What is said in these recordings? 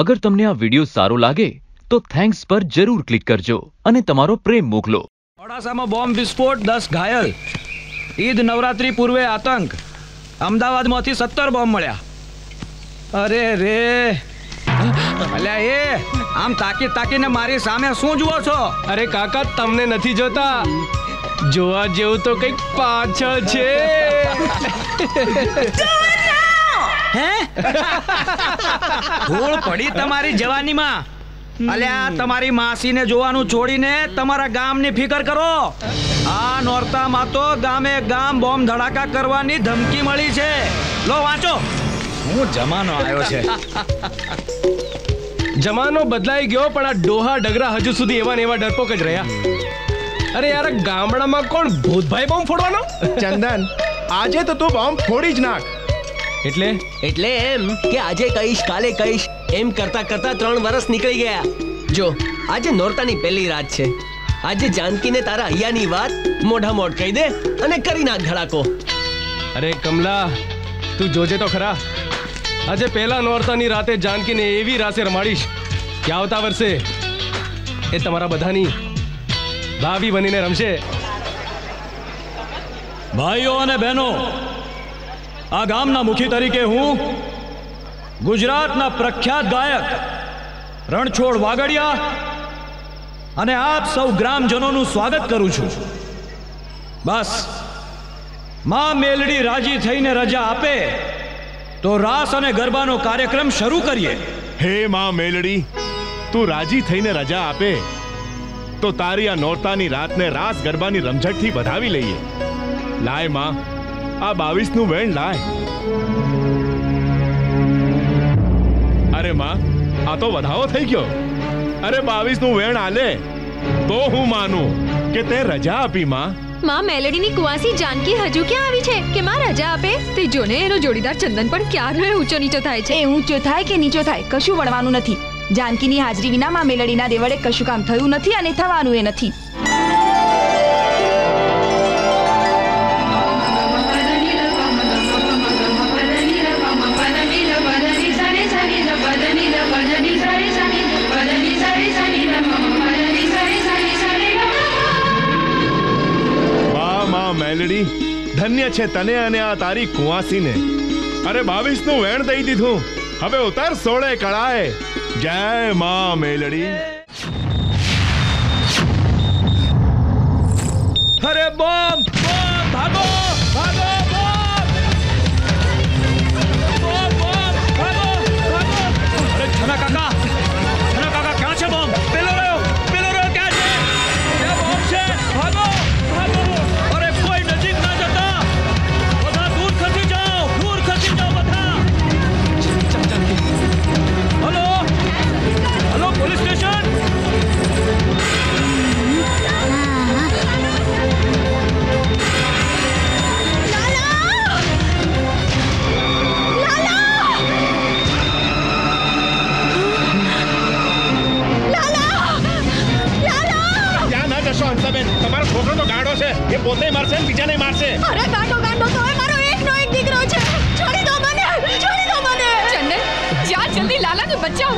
અગર તમને આ વિડિયો સારો લાગે તો થેન્ક્સ પર જરૂર ક્લિક કરજો અને તમારો પ્રેમ મોકલો। ઓડાસામાં બોમ્બ વિસ્ફોટ 10 ઘાયલ। ઈદ નવરાત્રી પૂર્વે આતંક। અમદાવાદમાંથી 17 બોમ્બ મળ્યા। અરે રે અલ્યા એ આમ તાકી તાકીને મારી સામે શું જુઓ છો? અરે કાકા તમને નથી જોતા, જોવા જેવું તો કંઈક પાછળ છે। ધૂળ પડી તમારી જવાનીમાં। અલ્યા તમારી માસીને જોવાનું છોડીને તમારા ગામની ફિકર કરો। આ નોરતામાં તો ગામે ગામ બોમ્બ ધડાકા કરવાની ધમકી મળી છે। લો વાંચો। હું જમાનો આવ્યો છે। જમાનો બદલાઈ ગયો પણ આ ડોહા ડગરા હજુ સુધી એવા ને એવા ડરપોક જ રહ્યા। અરે યાર ગામડામાં કોણ ભૂતભાઈ બોમ્બ ફોડવાનો? ચંદન આજે તો તું બોમ્બ ફોડી જ નાખ। એટલે એમ કે આજે કઈશ કાલે કઈશ એમ કરતા કરતા 3 વર્ષ નીકળી ગયા। જો આજે નોરતાની પહેલી રાત છે। આજે જાનકીને તારા હૈયાની વાત મોઢા મોઢ કહી દે અને કરી નાખ ધડાકો। અરે કમલા તું જોજે તો ખરા, આજે પહેલા નોરતાની રાતે જાનકીને એવી રાસે રમાડીશ કે આવતા વર્ષે એ તમારા બધાની ભાવી બનીને રમશે। ભાઈઓ અને બહેનો, आ गामना मुखी तरीके हूँ गुजरात ना प्रख्यात गायक रणछोड़ वागड़िया अने आप सौ ग्रामजनों स्वागत करूँ छू। बस माँ मेलडी राजी थईने रजा आपे तो रास अने गरबानो कार्यक्रम शुरू करिए। हे माँ मेलडी, तू राजी थईने रजा आपे तो तारी आ नोरतानी रात ने रास गरबानी रमझट थी बधावी लईए। लाय माँ आ 22 नु वेण लाय। अरे माँ आ तो वधावो थई गयो। अरे 22 नु वेण आले तो हूँ मानू के ते रजा आपी। माँ मेलेडी नी कुवासी जानकी हजू क्या आवी छे के मां रजा आपे। ते जोने एनो जोड़ीदार चंदन पण क्यारे ऊंचो नीचो थाय छे। ए ऊंचो थाय के नीचो थाय कशु वणवानु नथी। जानकी नी हाजरी विना मां मेलेडी ना देवड़े कशु काम थयु नथी अने थवानु ए नथी। मेलडी धन्य छे तने अने आ तारी कुवासी ने। अरे 22 नु वेण दई दीधू, हवे उतार 16 कड़ाए। जय मां मेलडी। अरे बॉम्ब बॉम्ब भागो भागो बॉम्ब भागो भागो। अरे छना काका क्या छे बॉम्ब? पेलो रहो क्या छे? क्या बॉम्ब छे? भागो भागो। Police station. ध्यान ना जशो हंसबेन, तमारो छोकरो तो गांडो छे। ये पोते मरसे ने बीजा ने मारसे। अरे गांडो तो है मारो एक नो एक दीकरो छे। छोड़ी दो मने। चंदन जा जल्दी लाला ने बचाओ।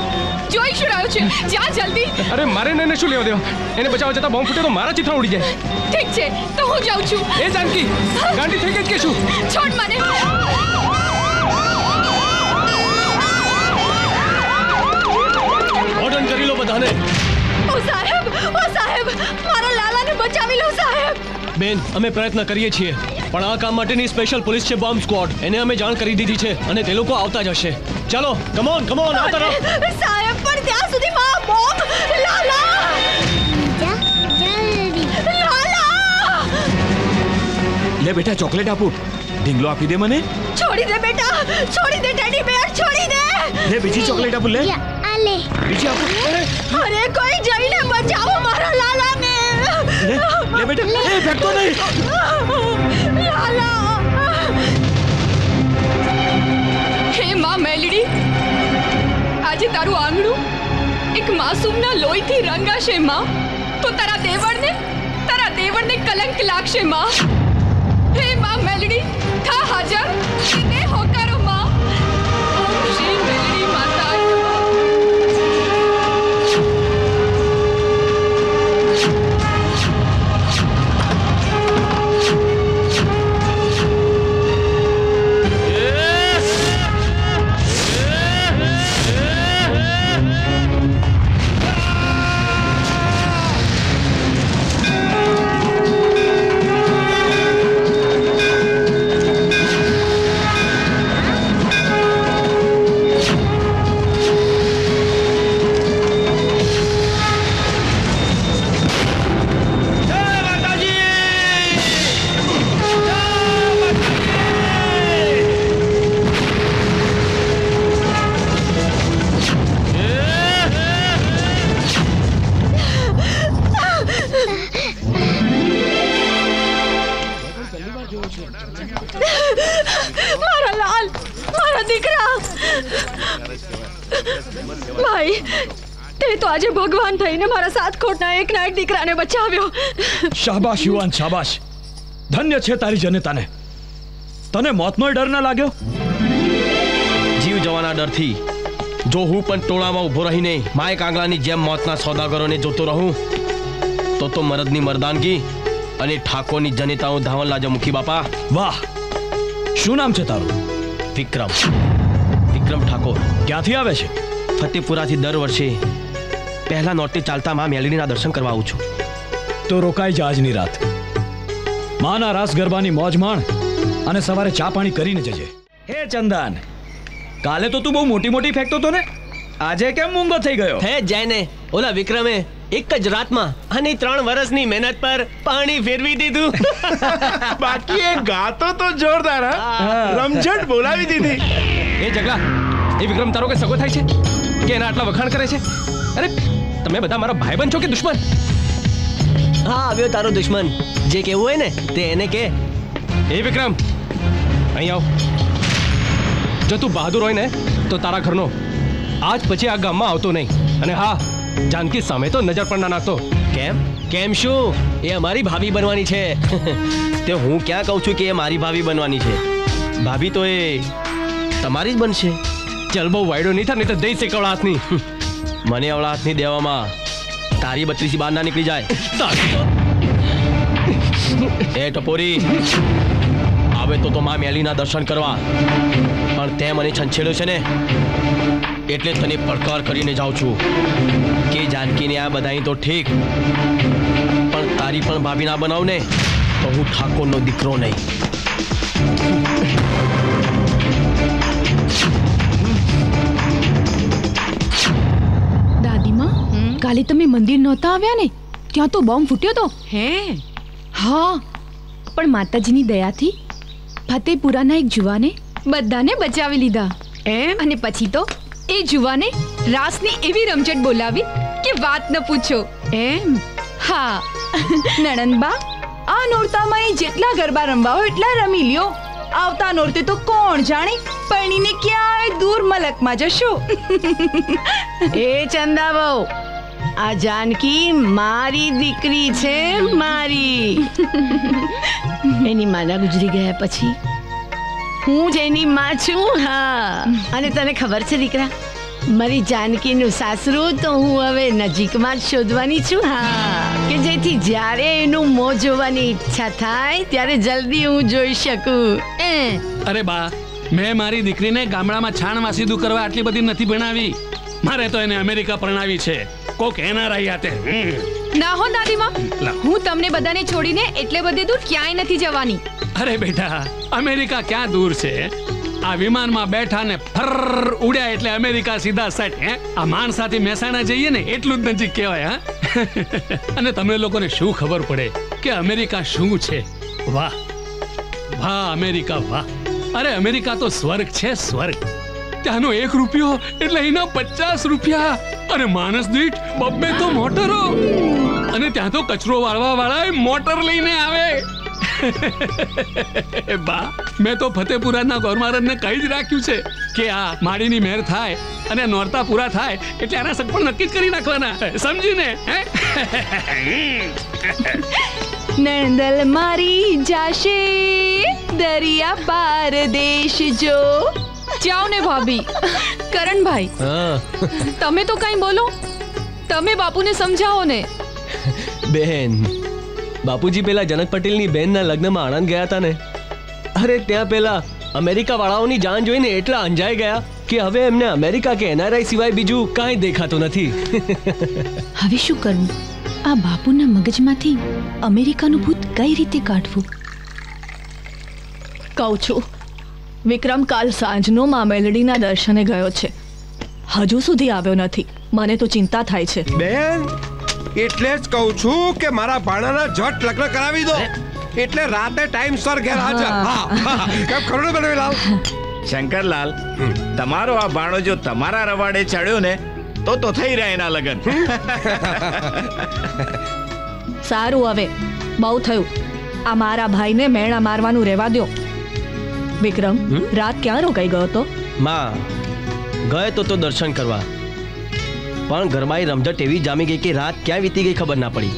જોઈ શું રહ્યો છે? જા જલ્દી। અરે મારે એને શું લેવા દેવા? એને બચાવવા જતાં બોમ્બ ફૂટે તો મારા ચિથરા ઉડી જાય। ઠીક છે તો હું જાઉં છું। એ જાનકી ગાંડી થઈ ગઈ કે શું? છોડ મને। ઓર્ડન કરી લો બધાને। ઓ સાહેબ મારા લાલાને બચાવી લો સાહેબ। બેન અમે પ્રયત્ન કરીએ છીએ પણ આ કામ માટેની સ્પેશિયલ પોલીસ છે બોમ્બ સ્ક્વોડ। એને અમે જાણ કરી દીધી છે અને તે લોકો આવતા જ હશે। ચાલો કમ ઓન આ તરફ। સાહેબ પણ ત્યાં સુધી માં બોમ્બ લાલા જલ્દી લાલા લે બેટા ચોકલેટ આપું। ઢીંગલો આપી દે મને। છોડી દે બેટા, છોડી દે ટેડી બેર છોડી દે। લે બીજી ચોકલેટ આપું। લે આ લે બીજી આપું। અરે કોઈ જઈને બચાવો મારા લાલાને। લે બેટા એ ફેંકતો નહીં લાલા। हे मां मेलडी, आज तारू आंगणू एक मासूमना लोई थी रंगाशे मां। तो तारा देवड़ने कलंक लागशे मां। हे मां मेलडी था हाजर ने होकारो मां। ओम श्री मेलडी माता। भाई ते तो आज भगवान थी ने मारा साथ खोटना एक ना एक दीकरा ने बचाव्यो। शाबाश युवान शाबाश, धन्य छे तारी जनता ने। तने मौत नो डर ना लाग्यो? जीव जवाना डर थी जो हूँ पण टोला में उभो रही ने माय कांगलानी जेम मौतना सौदागरो ने जोतो रहूं तो मरदनी मर्दानगी अने ठाकोरनी जनताओं धावन लाजो मुखी बापा। वाह, शू नाम छे तारू? विक्रम, विक्रम ठाकोर। क्या थी आवे छे? फतेहपुरा थी दर वर्षे पहला नोरते चालता मां मेलडी ना दर्शन करवा आऊ छू। तो रोकाई जा आजनी रात। माना रास गरबानी मौज माण अने सवारे चा पाणी करीने जजे। हे चंदन, काले तो तू बहु मोटी मोटी फेंकतो तो ने, आजे केम मूंगो थई गयो? हे जयने, ओला विक्रमे एक ज रात में अने 3 वर्षनी मेहनत पर पानी फेरवी दीधु। बाकी एक गातो तो जोरदार रमझट बोलावी दीधी। ए जगला, ए विक्रम तारो के सगो थाय छे के एना आटला वखाण करे छे? अरे तमे बधा मारा भाईबंध छो के दुश्मन? हां आव्यो तारो दुश्मन, जे केवू होय ने ते एने के। ए विक्रम अहीं आव, जो तू बहादुर होय ने तो तारा घरनो आज पछी आ गाममां आवतो नहीं। अने हां, जानकी सामे तो नजर पर ना नाखतो। केम केम शू? ये हमारी भाभी बनवानी छे। ते हूँ क्या कहूँ छू कि ये मारी भाभी बनवानी छे, भाभी तो ये तमारी ज बनशे। चल बहु वायडो नहीं था, नहीं तो दई से अवड़ात नहीं। मने अवड़ात नहीं देवा मां, तारी बत्तरी सी बार ना निकली जाए। ए टपोरी, आवे तो मां मेली ना दर्शन करवा, पण ते मने छंछेड़ो छे ने एटले तने પડકાર કરીને જાઉં છું કે જાનકીને આ બધાઈ તો ઠીક, પણ તારી પણ ભાભી ના બનાવને તો હું ઠાકોરનો દીકરો નહીં। દાદીમાં કાલે તમે મંદિર નહોતા આવ્યા ને, ત્યાં તો બોમ્બ ફૂટ્યો તો? હે હા, પણ માતાજીની દયાથી ફતેપુરાના એક જુવાને બધાને બચાવી લીધા। એમ? અને પછી તો ए जुवाने रासनी एवी रमझट बोलावी कि बात न पूछो। एम? हाँ। नणंदबा, आ नोरतामां जेटला गरबा रमवा हो एटला रमी लियो। आवता नोरते तो कोण जाणे परणीने क्याय दूर मलक मां जशो। ए चंदावो, आ जानकी मारी दीकरी छे, मारी। एनी माना गुजरी गया पछी हूँ जेनी माँ छू। हाँ, अने तने खबर छे दीकरा, मरी जानकी नु सासरू तो हूँ हवे नजीक में शोधवानी छू। हाँ, के जेथी ज्यारे एनु मो जोवानी इच्छा थाय त्यारे जल्दी हूँ जोई शकूं। अरे बा, मैं मारी दीकरी ने गामड़ा में छाण वासीदू करवा आटली बधी नथी भणावी, मारे तो एने अमेरिका परणावी छे। कोक एनआरआई आते ना हो दादी मां, हूँ तमने बधाने छोड़ीने एटले बधे दूर क्यांय नथी जवानी। अरे बेटा, अमेरिका क्या दूर से, आ विमान में बैठा ने फर्र उड़्या એટલે अमेरिका सीधा सेट। હે, આ માન સાથે મેસાણા જઈએ ને એટલું જ નજીક કહેવાય। હા, અને તમને લોકોને શું ખબર પડે કે અમેરિકા શું છે? વાહ વાહ, અમેરિકા વાહ। અરે અમેરિકા તો સ્વર્ગ છે, સ્વર્ગ। ત્યાંનો 1 રૂપિયો એટલે એના 50 રૂપિયા, અને માણસ દીઠ બબ્બે તો મોટરો, અને ત્યાં તો કચરો વાળવા વાળાએ મોટર લઈને આવે। बा, मैं तो फतेहपुरा ना गौरमारन ने कही ज राख्यू छे के आ माडीनी मेहर थाय अने नोरता पूरा थाय एटले आना सगपण नक्की ज करी नाखवाना, समजीने। नंदल मारी जाशे दरिया पार देश जो। जाओ ने भाभी। करण भाई, तमे तो कई बोलो, तमे बापू ने समझाओ ने। बहन, बापूजी पेला जनक पटेल नी बहन ना लग्न में आनंद गया था ने। अरे त्या पेला अमेरिका वालाओं नी जान जोईने एटला अंजाई गया कि हवे एमने अमेरिका के एनआरआई सिवाय बीजू काई देखातो नथी। हवे शुं करूं? आ बापूना मगजमांथी अमेरिका नु भूत कई रीते काढवुं? कहूं छुं, विक्रम काल सांजनो मां मेलडीना दर्शने गयो छे, हजू सुधी आव्यो नथी। मने तो चिंता थाय छे। बेन, એટલે જ કહું છું કે મારા ભાણાના જટ લગ્ન કરાવી દો, એટલે રાતે ટાઈમસર ઘેર હાજર। હા, કેમ કરોડો બનાવી લાવ। શંકરલાલ, તમારો આ ભાણો જો તમારા રવાડે ચડ્યો ને તો થઈ રહ્યા એના લગ્ન। સારું, હવે બહુ થયું, આ મારા ભાઈને મેણા મારવાનું રહેવા દો। વિક્રમ, રાત ક્યાં રોકાઈ ગયો તો? માં ગયો તો દર્શન કરવા, પણ ઘરમાં રમઝટ એવી જામી ગઈ કે રાત ક્યાં વીતી ગઈ ખબર ના પડી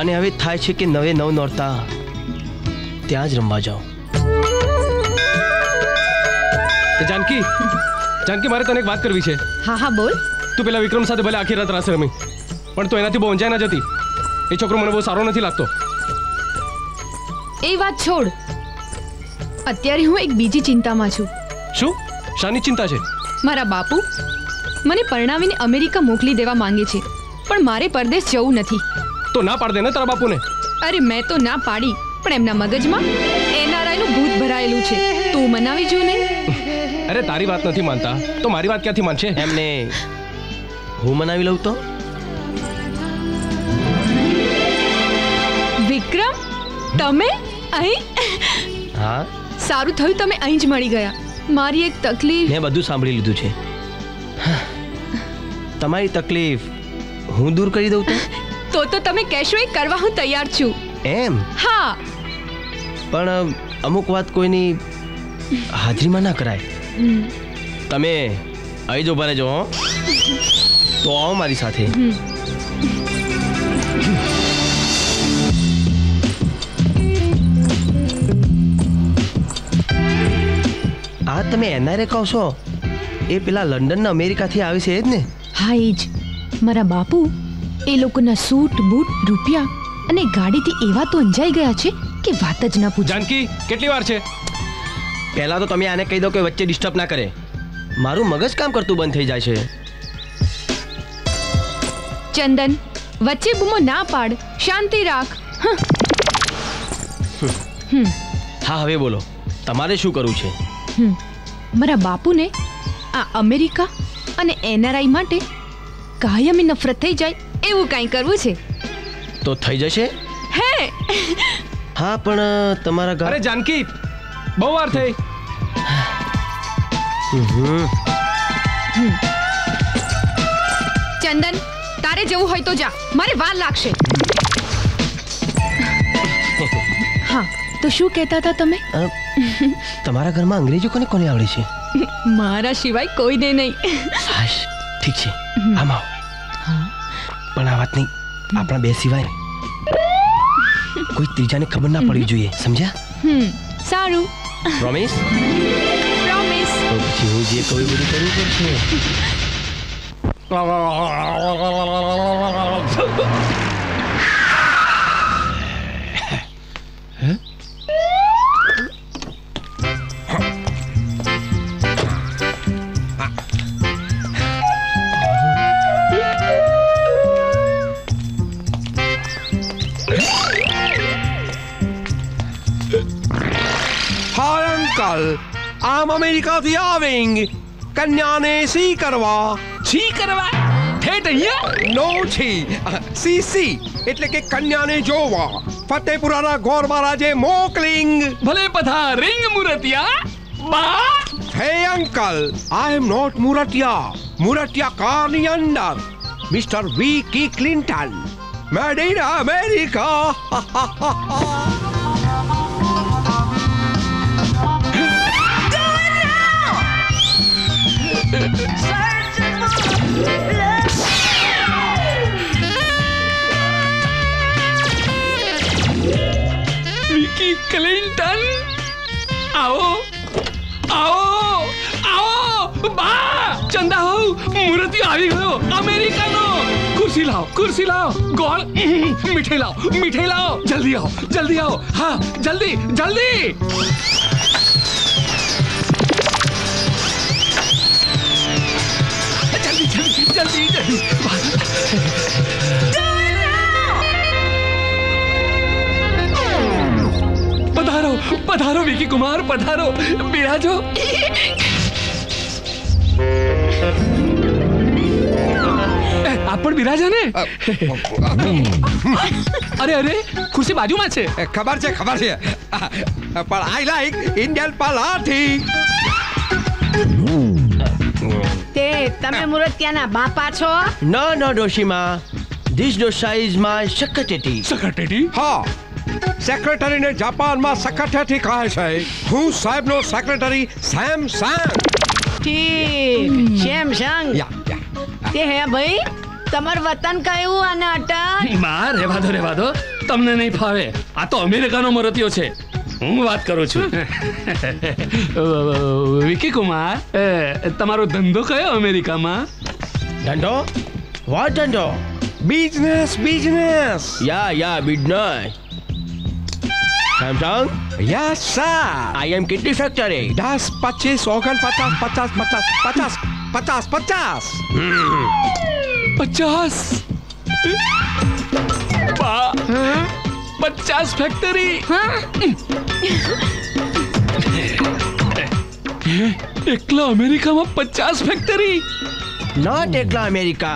અને હવે થાય છે કે નવે નવ નોરતા ત્યાં જ રમવા જાઓ. जानकी जानकी मारे तने एक बात करवी छे. हाँ हाँ बोल. तू पेला विक्रम साथे भले आखी रात रास रमी पण तो एनाथी बहु अंजाय ना जती. ए छोकरो मने बहु सारो नथी लागतो. ए वात छोड़, अत्यारे हूँ एक बीजी चिंता में छू. शू? शानी चिंता छे? मारा बापू मने परणावीने अमेरिका मोकली देवा मांगे छे पण मारे परदेश जवुं नथी. तो ना पाड दे ने तारा बापूने. अरे मैं तो ना पाड़ी पण एमना मगजमां एनआरआईनुं भूत भरायेलुं छे. तू मनावी जो ने. अरे तारी बात नहीं मानता तो मारी बात क्या थी मानशे? एमने हूँ मनावी लऊं तो. विक्रम तमे अहीं? हाँ सारू थयु तमे अहीं ज मळी गया. मारी एक तकलीफ. मैं बधुं सांभळी लीधुं छे. तमारी तकलीफ हूँ दूर करी दऊं तो तमे कहेशो ए करवा हूँ तैयार छूं. एम? हाँ पण अमुक वात कोईनी हाजरी में ना कराय. तमे आई जो बने जो तो आओ मारी साथे. आ तमे एनआरए कहो छो ए पेला लंडन ना अमेरिका थी आवी छे एज ने? हाँ एज. मारा बापू ए लोकोना सूट बूट रूपिया अने गाड़ी थी एवा तो अंजाई गया छे के वात ज ना पूछ. जानकी केटली वार छे? पहला तो तमे आने कही दो कि वच्चे डिस्टर्ब ना करे. मारू मगज काम करतू बंद थी जाए. चंदन वच्चे बूमो ना पाड़, शांति राख. हाँ हवे बोलो तमारे शू करू छे? मारा बापू ने आ अमेरिका अने एनआरआई माटे कायमी नफरत थी जाए एवं कई करवू छे. तो थी जशे. हाँ पण तमारा घर. अरे जानकी बहु वार थे. चंदन तारे जवू होय तो जा, मारे वार लागशे. हाँ तो शू कहता था तमे? तमारा घर में अंग्रेजी कोने कोने आवड़े छे? मारा शिवाय कोई ने नहीं. ठीक छे आम आओ. पण आ वात नहीं आपणा बे सिवाय कोई त्रीजा ने खबर ना पड़वी जोईए समझ्या? सारू प्रॉमिस? प्रॉमिस. तो जीव जी कोई बुरी करू पड़े. आम अमेरिका थी आवेंगे कन्या ने सी करवा. छी करवा ठेठ ये नो छी सी सी એટલે કે કન્યા ને જોવા ફતેપુરાના ગોર મહારાજે મોકલિંગ ભલે પથા રિંગ મુરતિયા બા. હે અંકલ આઈ એમ નોટ મુરતિયા. મુરતિયા કારની અંદર mister Vicky Clinton made in America. Vicky Clinton आओ आओ आओ बा. चंदा हो मूर्ति आवी गयो अमेरिका नो. कुर्सी लाओ गोल मिठाई लाओ जल्दी आओ जल्दी आओ. हाँ जल्दी जल्दी. जल्दी जल्दी पधारो पधारो विकी कुमार पधारो बिराजो. आप पर बिराजा ने. अरे अरे कुर्सी बाजू में छे. खबर छे पर आई लाइक इंडियन पलाठी. તમે મુરતિયાના બાપા છો? ના ના ડોશીમાં. ધીસ ડોશા ઇઝ માય સેક્રેટરી. સેક્રેટરી? હા સેક્રેટરીને જાપાનમાં સેક્રેટરી કહે છે. હું સાહેબનો સેક્રેટરી સેમસંગ. ઠીક સેમસંગ. યા યા ते है भाई तमर वतन कयूं अने अटक मार रेवा दो तमने नहीं फावे आ तो अमेरिका नो मरतियो छे हूँ बात करू छू विकी कुमार तमारो धंधो कयो अमेरिका में धंधो व्हाट धंधो बिजनेस बिजनेस या business Samsung? Yes, sir. I am kitty factory. 10, 25, 50, 50, 50, 50, 50, 50. 50. 50 factory. एकला अमेरिका में 50 factory. Not एकला America.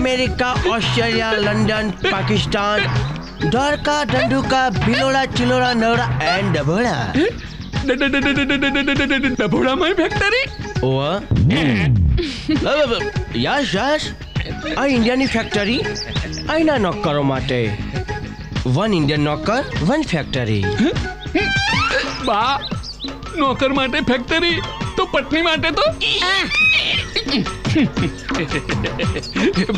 America, Australia, London, Pakistan. डरका डंडुका बिलोड़ा चिलोड़ा नवड़ा एंड डबोड़ा डबोड़ा my factory oh yes yes आ इंडियन फैक्ट्री आईना नॉक करो माटे वन इंडियन नॉकर वन फैक्ट्री बा नौकर माटे फैक्ट्री तो पत्नी माटे तो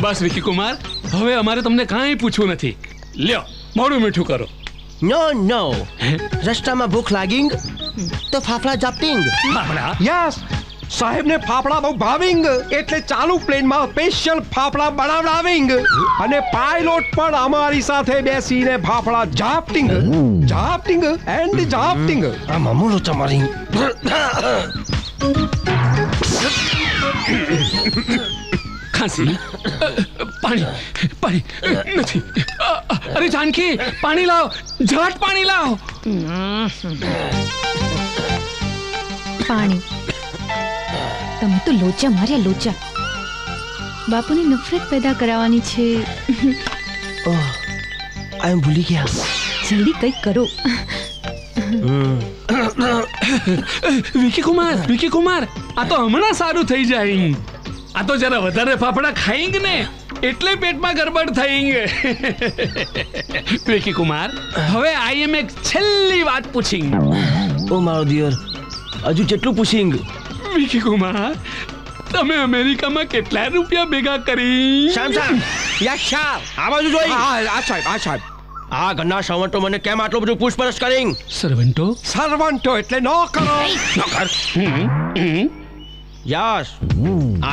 बस विकी कुमार हवे अमारे तमने काई पूछू नथी લ્યો મોડું મીઠું કરો નો નો રસ્તામાં ભૂખ લાગીંગ તો ફાફડા જાપટીંગ ફાફડા યસ સાહેબને ફાફડા બહુ ભાવિંગ એટલે ચાલુ પ્લેનમાં સ્પેશિયલ ફાફડા બનાવડાવીંગ અને પાયલોટ પણ અમારી સાથે બેસીને ફાફડા જાપટીંગ જાપટીંગ એન્ડ જાપટીંગ આ મામુલો તમારી ખાંસી પાણી પાણી નથી अरे जानकी पानी लाओ झट पानी लाओ पानी तमे तो लोचा मार्या लोचा बापू ने नफरत पैदा करावानी छे ओह आई एम भूली गया जल्दी कई करो विकी कुमार आ तो हमणा सारू थई जाई आ तो जरा वधारे फाफड़ा खाईंग ने એટલે પેટમાં ગરબડ થઈંગે વિકી કુમાર હવે આઈ એમ એક છેલ્લી વાત પૂછીંગ ઓ મારો ડિયર હજુ કેટલું પૂછીંગ વિકી કુમાર તમે અમેરિકામાં કેટલા રૂપિયા ભેગા કરી શામ યક્ષાર આ બાજુ જોઈ આ સાહેબ આ ગન્ના સાવંટો મને કેમ આટલું બધું પૂછપરછ કરીંગ સરવંટો એટલે નોકર નોકર યસ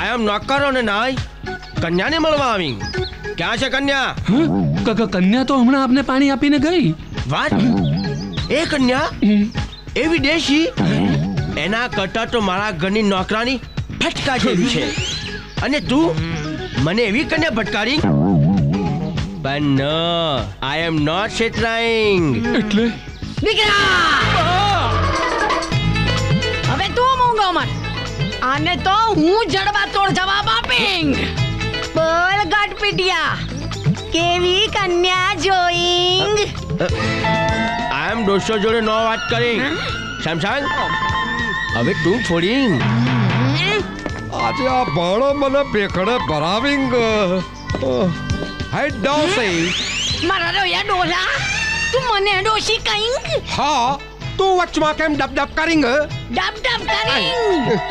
આઈ એમ નોકર અને નાય कन्या ने मलवा आवी क्या है कन्या काका कन्या तो हमणा आपने पानी आपीने गई वाट ए कन्या ए विदेशी एना कटा तो मारा घनी नौकरानी फटका जेवी छे अने तू मने एवी कन्या भटकारी but no I am not shattering એટલે દીકરા હવે તું મૂંગો મન આને તો હું જડવા તોડ જવાબ આપીંગ बोल गटपिटिया केवी कन्या जोइंग आई एम दोस्तों जोड़े नौ बात करें शमशान अबे तू छोड़िंग आज आप बड़ो मतलब बेकड़े बराबिंग हेड डाउन से मरा रो यार डोला तू मने दोषी कहिंग हाँ तू वचमा के हम डब डब करेंग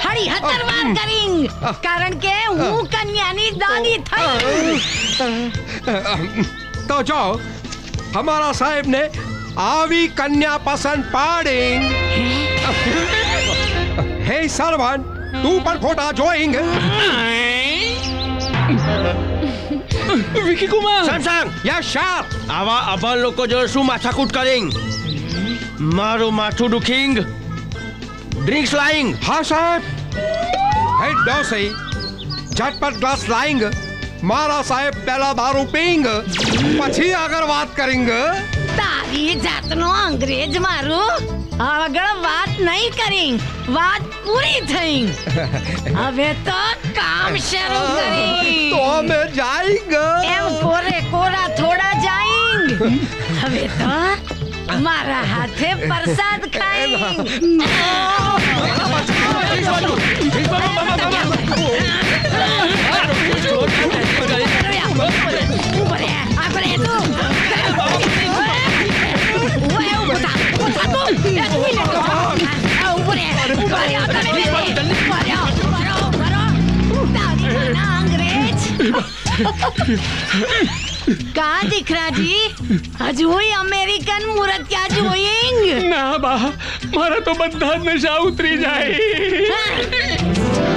हरी हतरवार करेंग कारण के हूँ कन्यानी दादी थई तो जो हमारा साहेब ने आवी कन्या पसंद पाड़ेंग हे सरवन तू पर खोटा जोएंग विकी कुमार सैमसंग या शार आवा अबाल लोग को जो शू माथा कूट करेंग मारो माथू दुखिंग ड्रिंक्स लाइंग हाँ साहब हेड डाउन से झटपट ग्लास लाइंग मारा साहब पहला दारू पींग पछी अगर बात करेंगे तारी जातनो अंग्रेज मारू अगर बात नहीं करेंग बात पूरी थईंग अबे तो काम शुरू करेंग तो हमें जाएंगे एम कोरे कोरा थोड़ा जाएंग अबे तो हमारा हाथे प्रसाद खाएं ऊपर कहाँ दिख रहा जी? अजूई अमेरिकन मूरत क्या जुएंग? ना बा, मारा तो बंदा नशा उतरी जाए।